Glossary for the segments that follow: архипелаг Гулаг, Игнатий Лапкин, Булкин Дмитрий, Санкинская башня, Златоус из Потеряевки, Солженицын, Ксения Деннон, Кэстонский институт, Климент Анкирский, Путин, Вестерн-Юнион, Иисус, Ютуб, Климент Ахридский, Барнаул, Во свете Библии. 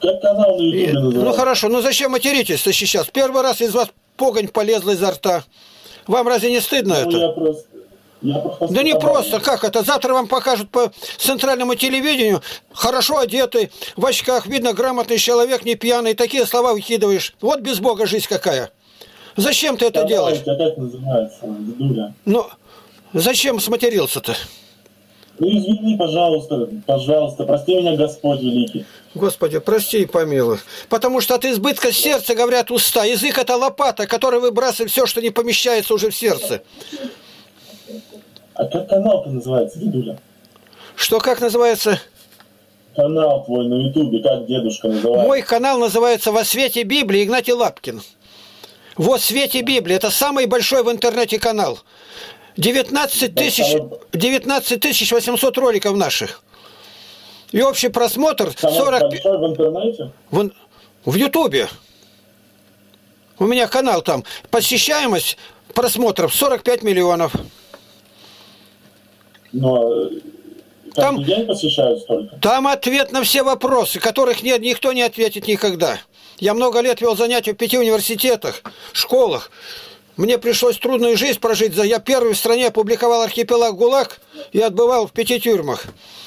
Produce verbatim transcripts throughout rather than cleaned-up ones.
Как канал на ютубе называется. Ну хорошо, ну зачем материтесь-то сейчас? Первый раз из вас погонь полезла изо рта. Вам разве не стыдно ну, это? Я просто, я просто да не просто, как это? Завтра вам покажут по центральному телевидению, хорошо одетый, в очках, видно, грамотный человек, не пьяный, такие слова выкидываешь. Вот без Бога жизнь какая. Зачем ты это делаешь? Как называется, дедуля? Ну, зачем сматерился-то? Ну, извини, пожалуйста, пожалуйста, прости меня, Господь великий. Господи, прости и помилуй. Потому что от избытка сердца говорят уста. Язык – это лопата, которой выбрасывает все, что не помещается уже в сердце. А как канал-то называется, дедуля? Что, как называется? Канал твой на ютубе, как дедушка называется? Мой канал называется «Во свете Библии» Игнатий Лапкин. «Во свете Библии» – это самый большой в интернете канал. девятнадцать тысяч восемьсот роликов наших. И общий просмотр сорок... в интернете? В, в Ютубе. У меня канал там. Посещаемость просмотров сорок пять миллионов. Но... Там, там ответ на все вопросы, которых нет, никто не ответит никогда. Я много лет вел занятия в пяти университетах, школах. Мне пришлось трудную жизнь прожить. Я первый в стране опубликовал «Архипелаг Гулаг» и отбывал в пяти тюрьмах.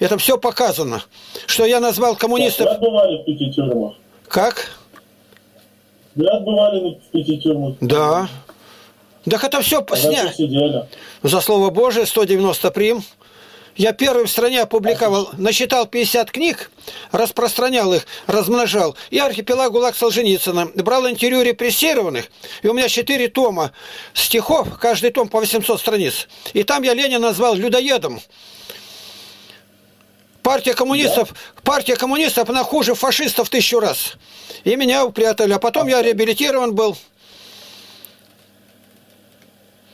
Это все показано. Что я назвал коммунистов... Вы отбывали в пяти тюрьмах? Как? Вы отбывали в пяти тюрьмах? Да. Так это все сняли. За слово Божие, сто девяносто прим. Я первый в стране опубликовал, насчитал пятьдесят книг, распространял их, размножал. И «Архипелаг Гулаг» Солженицына. Брал интервью репрессированных, и у меня четыре тома стихов, каждый том по восемьсот страниц. И там я Ленина назвал людоедом. Партия коммунистов, партия коммунистов, она хуже фашистов тысячу раз. И меня упрятали, а потом я реабилитирован был.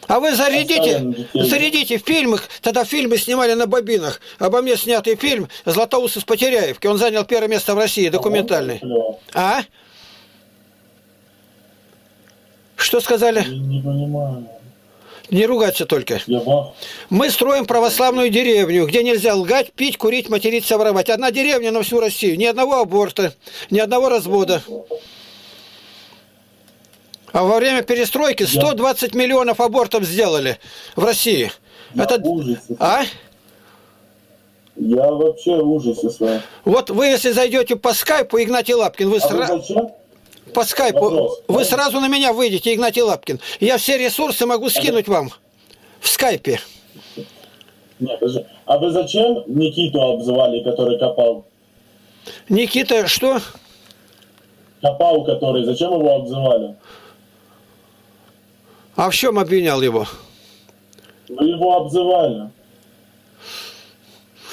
А вы зарядите, зарядите фильмы, тогда фильмы снимали на бобинах. Обо мне снятый фильм «Златоус из Потеряевки». Он занял первое место в России, документальный. А? Что сказали? Не понимаю. Не ругаться только. Мы строим православную деревню, где нельзя лгать, пить, курить, материться, воровать. Одна деревня на всю Россию. Ни одного аборта, ни одного развода. А во время перестройки сто двадцать миллионов абортов сделали в России. Я Это... ужасе. А? Я вообще в ужасе с вами. Вот вы, если зайдете по скайпу, Игнатий Лапкин, вы, а сра... вы по скайпу Вопрос. вы сразу на меня выйдете, Игнатий Лапкин. Я все ресурсы могу скинуть а вам в скайпе. Нет, а вы зачем Никиту обзывали, который копал? Никита что? Копал, который. Зачем его обзывали? А в чем обвинял его? Вы его обзывали.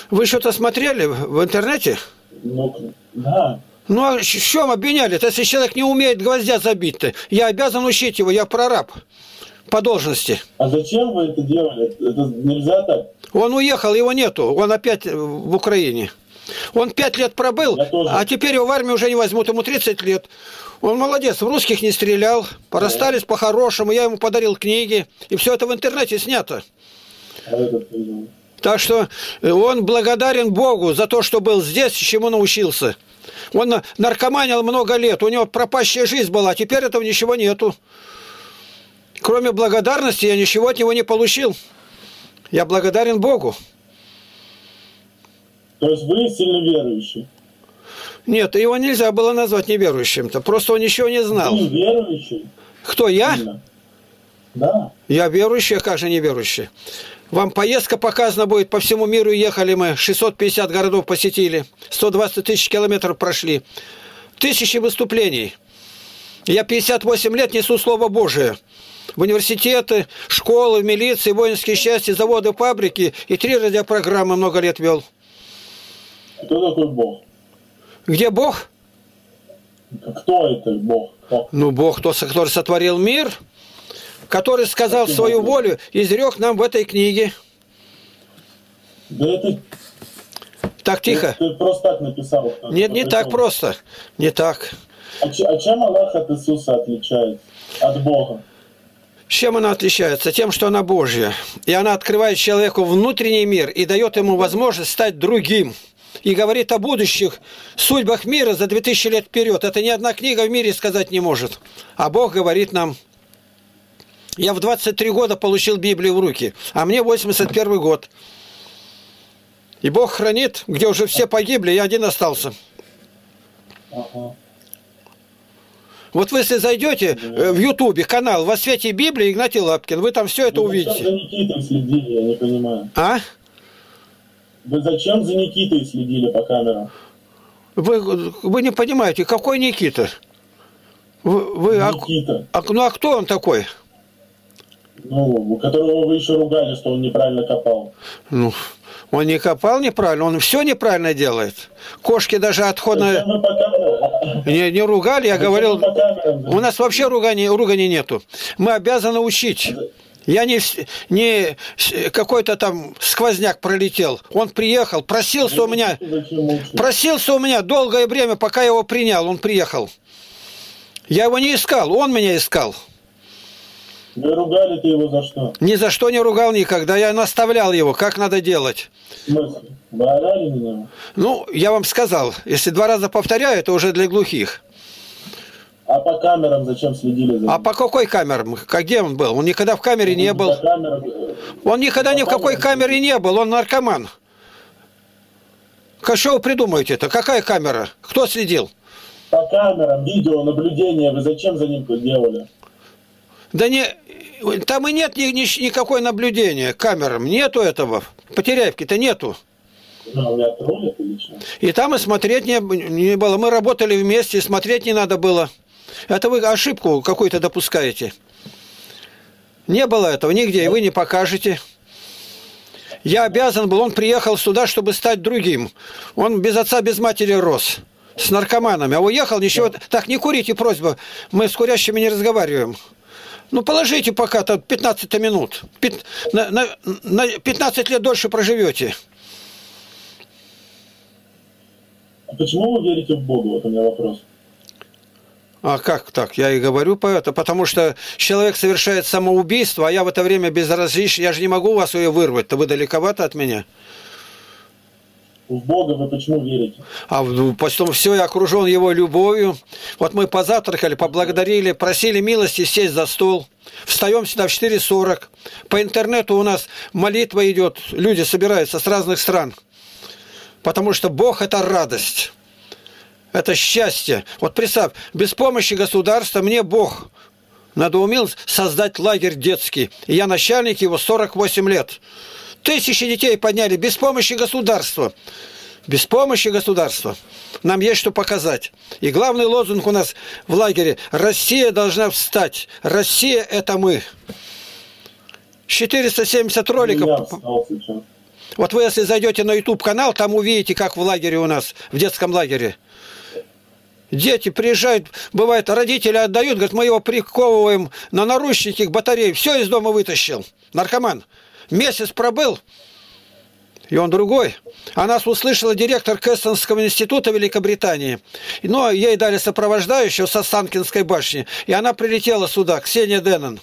Вы что-то смотрели в интернете? Ну, да. Ну, а в чем обвиняли-то? Если человек не умеет гвоздя забить-то, я обязан учить его, я прораб по должности. А зачем вы это делали? Это нельзя так? Он уехал, его нету. Он опять в Украине. Он пять лет пробыл, а теперь его в армию уже не возьмут, ему тридцать лет. Он молодец, в русских не стрелял, порастались по-хорошему, я ему подарил книги, и все это в интернете снято. Так что он благодарен Богу за то, что был здесь, чему научился. Он наркоманил много лет, у него пропащая жизнь была, а теперь этого ничего нету. Кроме благодарности я ничего от него не получил. Я благодарен Богу. То есть вы сильно верующий? Нет, его нельзя было назвать неверующим-то. Просто он ничего не знал. Ты верующий? Кто, я? Да. Я верующий, а как же неверующий? Вам поездка показана будет. По всему миру ехали мы. шестьсот пятьдесят городов посетили. сто двадцать тысяч километров прошли. Тысячи выступлений. Я пятьдесят восемь лет несу Слово Божие. В университеты, школы, в милиции, воинские части, заводы, фабрики. И три радиопрограммы много лет вел. Кто такой Бог? Где Бог? Кто это Бог? Кто? Ну, Бог, тот, который сотворил мир, который сказал Каким свою Бог? волю, изрек нам в этой книге. Да это... Так, тихо. Ты, ты просто так написал. Так, Нет, не так просто. Не так. А, ч, а чем Аллах от Иисуса отличается? От Бога? Чем она отличается? Тем, что она Божья. И она открывает человеку внутренний мир и дает ему возможность стать другим. и говорит о будущих судьбах мира за две тысячи лет вперед. Это ни одна книга в мире сказать не может. А Бог говорит нам. Я в двадцать три года получил Библию в руки, а мне восемьдесят первый год. И Бог хранит, где уже все погибли, я один остался. Вот вы, если зайдете в Ютубе канал «Во свете Библии» Игнатий Лапкин, вы там все это вы увидите. Зачем за Никитой следили, я не понимаю. А? Вы зачем за Никитой следили по камерам? Вы, вы не понимаете, какой Никита? Вы, вы, Никита. А, ну а кто он такой? Ну, которого вы еще ругали, что он неправильно копал. Ну, он не копал неправильно, он все неправильно делает. Кошки даже отходно... Не, не ругали, я говорил... У нас вообще ругани, ругани нету. Мы обязаны учить. Я не, не какой-то там сквозняк пролетел. Он приехал, просился у меня... Просился у меня долгое время, пока я его принял, он приехал. Я его не искал, он меня искал. Вы ругали-то его за что? Ни за что не ругал никогда. Я наставлял его, как надо делать. Вы орали на него? Ну, я вам сказал, если два раза повторяю, это уже для глухих. А по камерам зачем следили за ним? А по какой камерам? Где он был? Он никогда в камере не был. Он никогда ни в какой камере не был. Он наркоман. Что вы придумаете-то? Какая камера? Кто следил? По камерам, видео, наблюдение. Вы зачем за ним делали? Да не, там и нет ни, ни, никакой наблюдения камерам, нету этого, Потеряевки-то нету. И там и смотреть не, не было, мы работали вместе, смотреть не надо было. Это вы ошибку какую-то допускаете. Не было этого нигде, и вы не покажете. Я обязан был, он приехал сюда, чтобы стать другим. Он без отца, без матери рос, с наркоманами, а уехал, ничего, так не курите, просьба, мы с курящими не разговариваем. Ну, положите пока-то пятнадцать минут. На, на, на пятнадцать лет дольше проживете. А почему вы верите в Бога? Вот у меня вопрос. А как так? Я и говорю по это. Потому что человек совершает самоубийство, а я в это время безразличен. Я же не могу вас ее вырвать-то. Вы далековато от меня. В Бога вы почему верите? А потом все, я окружен его любовью. Вот мы позавтракали, поблагодарили, просили милости сесть за стол. Встаем сюда в четыре сорок. По интернету у нас молитва идет. Люди собираются с разных стран. Потому что Бог – это радость. Это счастье. Вот представь, без помощи государства мне Бог надоумил создать лагерь детский. И я начальник его сорок восемь лет. Тысячи детей подняли без помощи государства. Без помощи государства. Нам есть что показать. И главный лозунг у нас в лагере – Россия должна встать. Россия – это мы. четыреста семьдесят роликов. Вот вы, если зайдете на ютуб канал, там увидите, как в лагере у нас, в детском лагере. Дети приезжают, бывает, родители отдают, говорят, мы его приковываем на наручники к батарее. Все из дома вытащил. Наркоман. Месяц пробыл, и он другой. А нас услышала директор Кэстонского института Великобритании. Но ей дали сопровождающего со Санкинской башни. И она прилетела сюда, Ксения Деннон.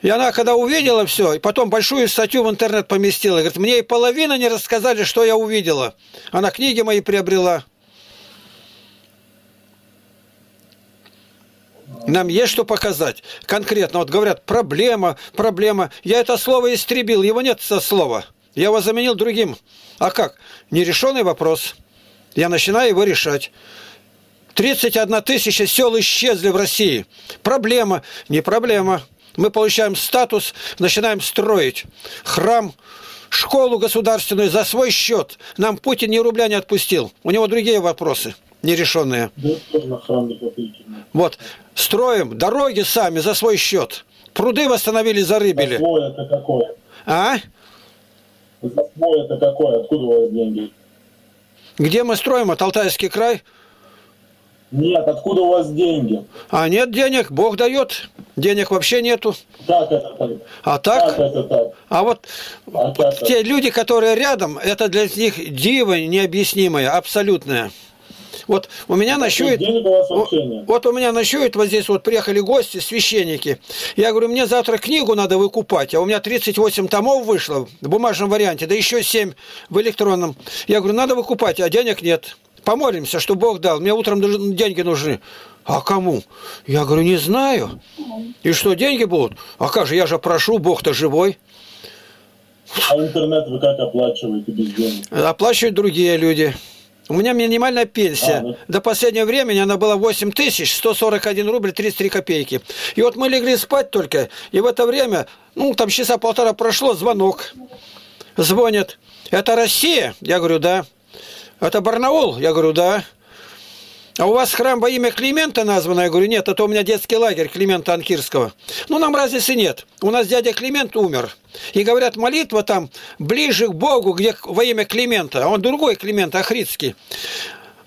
И она, когда увидела все, и потом большую статью в интернет поместила, говорит, мне и половина не рассказали, что я увидела. Она книги мои приобрела. Нам есть что показать. Конкретно, вот говорят, проблема, проблема. Я это слово истребил, его нет со слова. Я его заменил другим. А как? Нерешенный вопрос. Я начинаю его решать. тридцать одна тысяча сел исчезли в России. Проблема, не проблема. Мы получаем статус, начинаем строить храм, школу государственную за свой счет. Нам Путин ни рубля не отпустил. У него другие вопросы нерешенные. Вот. Строим дороги сами за свой счет. Пруды восстановили, зарыбили. За свой это какое? А? За свой это какое? Откуда у вас деньги? Где мы строим? От Алтайский край? Нет, откуда у вас деньги? А нет денег, Бог дает. Денег вообще нету. Так это так. А так? Так это так. А вот а так те так. люди, которые рядом, это для них диво необъяснимое, абсолютное. Вот у меня ночует... Вот у меня ночует, вот здесь вот приехали гости, священники. Я говорю, мне завтра книгу надо выкупать, а у меня тридцать восемь томов вышло в бумажном варианте, да еще семь в электронном. Я говорю, надо выкупать, а денег нет. Помолимся, что Бог дал. Мне утром деньги нужны. А кому? Я говорю, не знаю. И что, деньги будут? А как же, я же прошу, Бог-то живой. А интернет вы как оплачиваете без денег? Оплачивают другие люди. У меня минимальная пенсия. А, да. До последнего времени она была восемь тысяч сто сорок один рубль тридцать три копейки. И вот мы легли спать только, и в это время, ну, там часа полтора прошло, звонок. Звонят. Это Россия? Я говорю, да. Это Барнаул? Я говорю, да. А у вас храм во имя Климента названо? Я говорю, нет, это у меня детский лагерь Климента Анкирского. Ну, нам разницы нет. У нас дядя Климент умер. И говорят, молитва там ближе к Богу, где во имя Климента. А он другой Климент, Ахридский.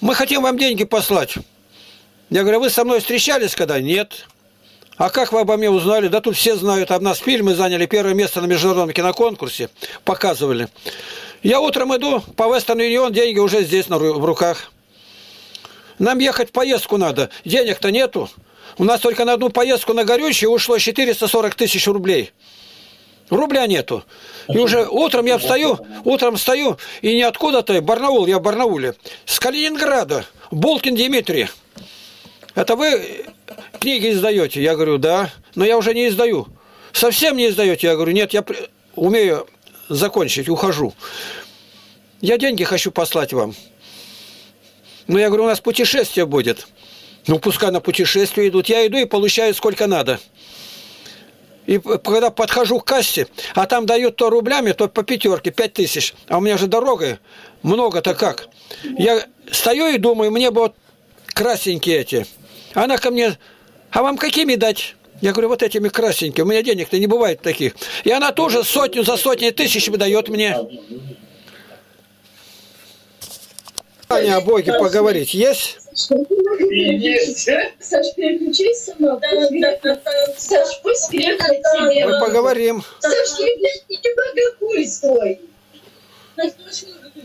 Мы хотим вам деньги послать. Я говорю, вы со мной встречались когда? Нет. А как вы обо мне узнали? Да тут все знают. Об нас фильмы заняли первое место на международном киноконкурсе. Показывали. Я утром иду по Вестерн-Юнион, деньги уже здесь на, в руках. Нам ехать в поездку надо, денег-то нету. У нас только на одну поездку на горючее ушло четыреста сорок тысяч рублей. Рубля нету. И уже утром я встаю, утром встаю, и не откуда-то, Барнаул, я в Барнауле, с Калининграда, Булкин Дмитрий. Это вы книги издаете? Я говорю, да, но я уже не издаю. Совсем не издаете? Я говорю, нет, я умею... закончить, ухожу. Я деньги хочу послать вам. Но я говорю, у нас путешествие будет. Ну, пускай на путешествие идут. Я иду и получаю сколько надо. И когда подхожу к кассе, а там дают то рублями, то по пятерке, пять тысяч. А у меня же дорога, много-то как. Я стою и думаю, мне бы вот красненькие эти. Она ко мне, а вам какими дать? Я говорю, вот этими красненькими, у меня денег-то не бывает таких. И она тоже сотню за сотни тысяч дает мне. Аня, о Боге поговорить есть? Есть. Саш, переключись со мной. Саш, пусть приехали к тебе. Мы поговорим. Саш, не богохульствуй.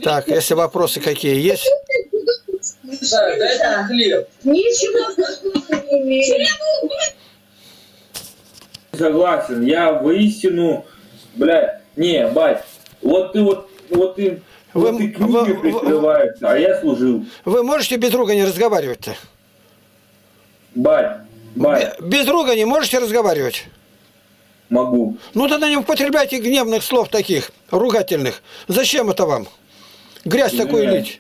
Так, если вопросы какие есть... Да, да, хлеб. Ничего не имеет. Согласен, я воистину, бля, не, бать, вот ты вот, вот ты, вы, вот ты книги прикрываешь, а я служил. Вы можете без руга не разговаривать-то? Бать, бать. Без руга не можете разговаривать? Могу. Ну тогда не употребляйте гневных слов таких, ругательных. Зачем это вам? Грязь Извиняюсь. такую лить.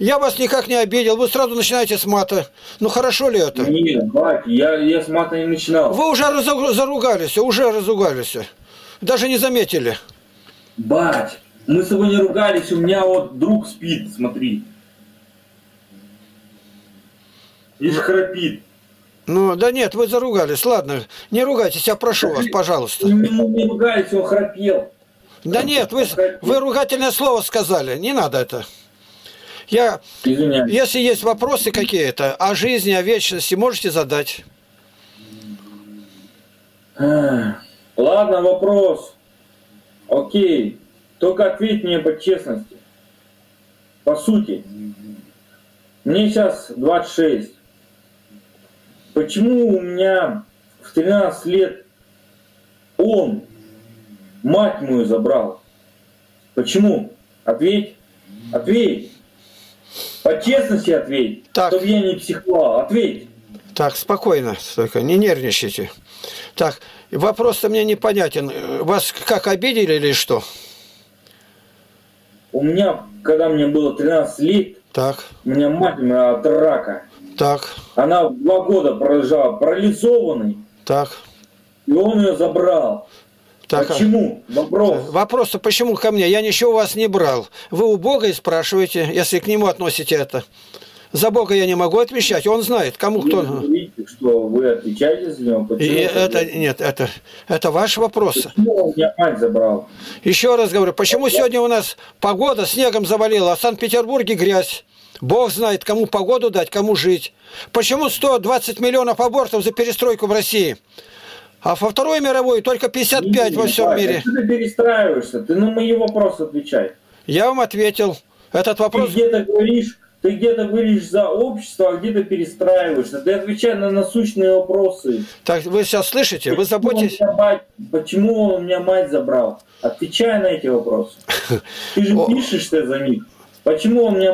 Я вас никак не обидел, вы сразу начинаете с мата. Ну хорошо ли это? Нет, бать, я, я с мата не начинал. Вы уже заругались, уже разругались. Даже не заметили. Бать, мы с тобой не ругались, у меня вот друг спит, смотри. И храпит. Ну, да нет, вы заругались, ладно. Не ругайтесь, я прошу вас, пожалуйста. Мы не ругались, он храпел. Да нет, вы, вы ругательное слово сказали, не надо это. Я, если есть вопросы какие-то о жизни, о вечности, можете задать. Ладно, вопрос. Окей. Только ответь мне по честности. По сути. Мне сейчас двадцать шесть. Почему у меня в тринадцать лет он мать мою забрал? Почему? Ответь. Ответь. По честности ответь, так. Чтобы я не психовал. Ответь. Так, спокойно, только не нервничайте. Так, вопрос-то мне непонятен. Вас как, обидели или что? У меня, когда мне было тринадцать лет, так. У меня мать умерла от рака. Так. Она два года пролежала парализованной. Так. И он ее забрал. Так, почему? Вопрос. Вопрос-то почему ко мне? Я ничего у вас не брал. Вы у Бога и спрашиваете, если к Нему относите это. За Бога я не могу отвечать. Он знает, кому вы кто... Говорите, что вы отвечаете за него. И это, нет, это, это ваш вопрос. Почему он меня мать забрал? Еще раз говорю, почему это сегодня у нас погода снегом завалила, а в Санкт-Петербурге грязь? Бог знает, кому погоду дать, кому жить. Почему сто двадцать миллионов абортов за перестройку в России? А во Второй мировой только пятьдесят пять не, во всем не, мире. Ты перестраиваешься, ты на мои вопросы отвечай. Я вам ответил. Этот вопрос... Ты где-то говоришь, ты где-то вылезешь за общество, а где-то перестраиваешься. Ты отвечай на насущные вопросы. Так, вы сейчас слышите? Почему вы заботитесь? Он мать, почему он у меня мать забрал? Отвечай на эти вопросы. Ты же пишешься за них. Почему он у меня